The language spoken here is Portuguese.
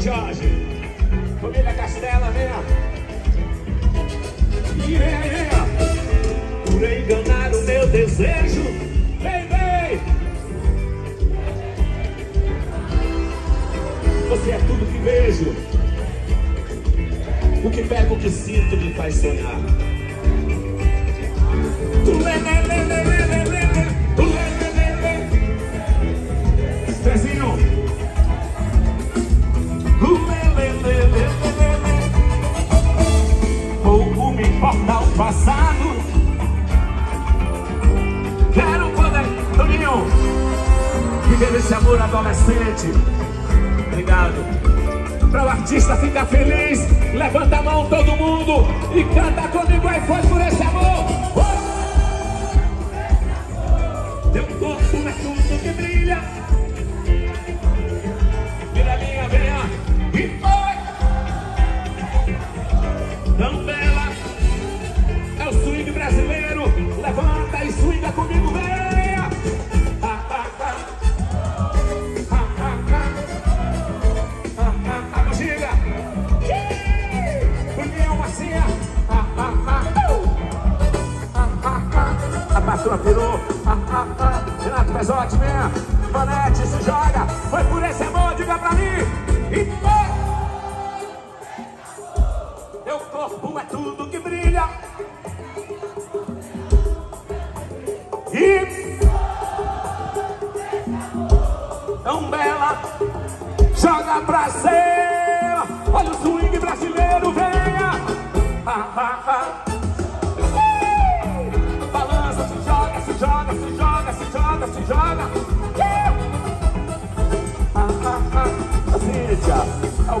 Vamos, Jorge. Família Castela, venha. E venha. Por enganar o meu desejo. Vem, vem. Você é tudo que vejo. O que pego, o que sinto me faz sonhar. Pouco me importa o passado. Quero poder, Toninho, viver esse amor adolescente. Obrigado. Para o artista ficar feliz, levanta a mão todo mundo e canta comigo aí, foi por esse amor. Oh! Teu corpo é tudo que brilha. Virou, Renato Paesote, venha, Vanete, se joga. Foi por esse amor, diga pra mim. E foi. Teu corpo é tudo que brilha. E foi. Tão bela, joga pra cima. Olha o swing brasileiro, venha. É o